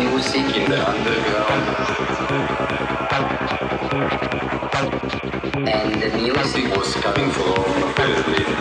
music in the underground, and the music was coming from Berlin.